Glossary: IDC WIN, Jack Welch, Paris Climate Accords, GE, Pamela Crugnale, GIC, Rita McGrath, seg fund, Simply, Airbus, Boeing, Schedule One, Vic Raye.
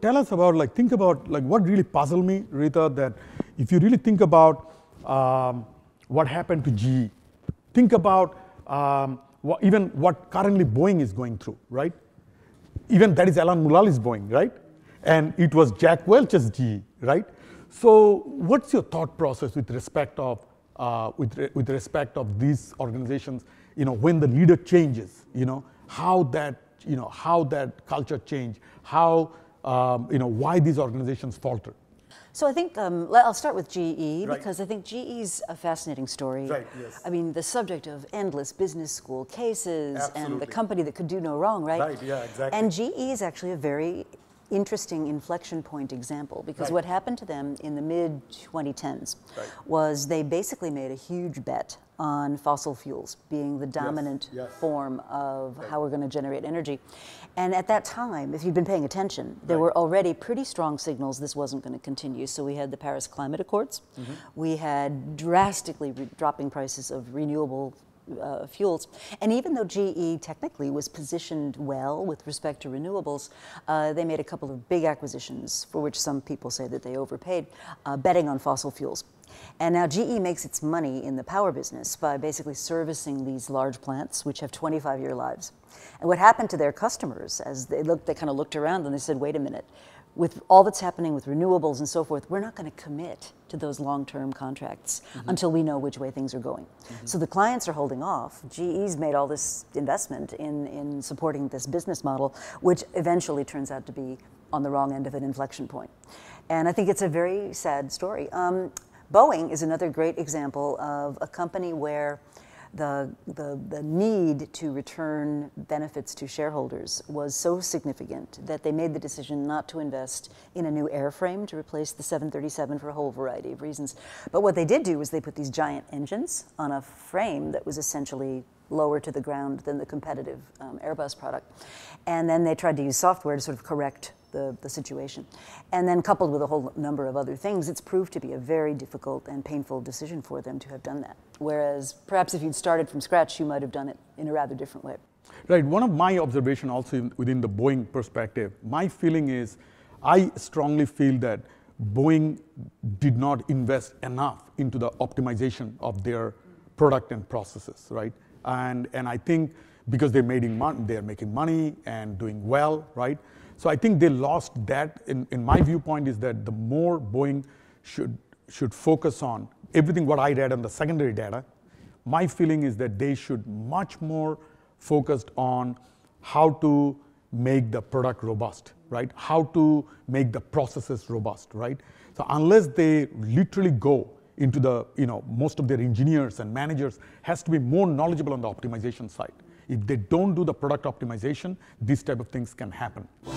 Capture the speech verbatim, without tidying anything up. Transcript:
tell us about, like, think about, like, what really puzzled me, Rita, that if you really think about um, what happened to G E, think about um, what, even what currently Boeing is going through, right? Even that is Alan Mulaly's Boeing, right? And it was Jack Welch's G E, right? So what's your thought process with respect of uh, with re with respect of these organizations? You know, when the leader changes, you know, how that you know how that culture change, how um, you know why these organizations falter. So I think um, I'll start with G E, right, because I think G E's a fascinating story. Right, yes. I mean, the subject of endless business school cases. Absolutely. And the company that could do no wrong, right? Right, yeah, exactly. And G E is actually a very interesting inflection point example, because right, what happened to them in the mid twenty tens right, was they basically made a huge bet on fossil fuels being the dominant yes, yes, form of right, how we're going to generate energy. And at that time, if you've been paying attention, there right, were already pretty strong signals this wasn't going to continue. So we had the Paris Climate Accords. Mm-hmm. We had drastically re dropping prices of renewable Uh, fuels. And even though G E technically was positioned well with respect to renewables, uh, they made a couple of big acquisitions for which some people say that they overpaid, uh, betting on fossil fuels. And now G E makes its money in the power business by basically servicing these large plants, which have twenty-five year lives. And what happened to their customers, as they looked, they kind of looked around and they said, wait a minute, with all that's happening with renewables and so forth, we're not going to commit to those long-term contracts mm-hmm, until we know which way things are going. Mm-hmm. So the clients are holding off. G E's made all this investment in, in supporting this business model, which eventually turns out to be on the wrong end of an inflection point. And I think it's a very sad story. Um, Boeing is another great example of a company where The, the, the need to return benefits to shareholders was so significant that they made the decision not to invest in a new airframe to replace the seven thirty-seven for a whole variety of reasons. But what they did do was they put these giant engines on a frame that was essentially lower to the ground than the competitive um, Airbus product. And then they tried to use software to sort of correct The, the situation. And then coupled with a whole number of other things, it's proved to be a very difficult and painful decision for them to have done that. Whereas perhaps if you'd started from scratch, you might have done it in a rather different way. Right. One of my observations also within the Boeing perspective, my feeling is I strongly feel that Boeing did not invest enough into the optimization of their product and processes, right? And, and I think because they're making money, they're making money and doing well, right? So I think they lost that. In, in my viewpoint is that the more Boeing should, should focus on everything what I read on the secondary data, my feeling is that they should much more focused on how to make the product robust, right? How to make the processes robust, right? So unless they literally go into the, you know, most of their engineers and managers has to be more knowledgeable on the optimization side. If they don't do the product optimization, these type of things can happen.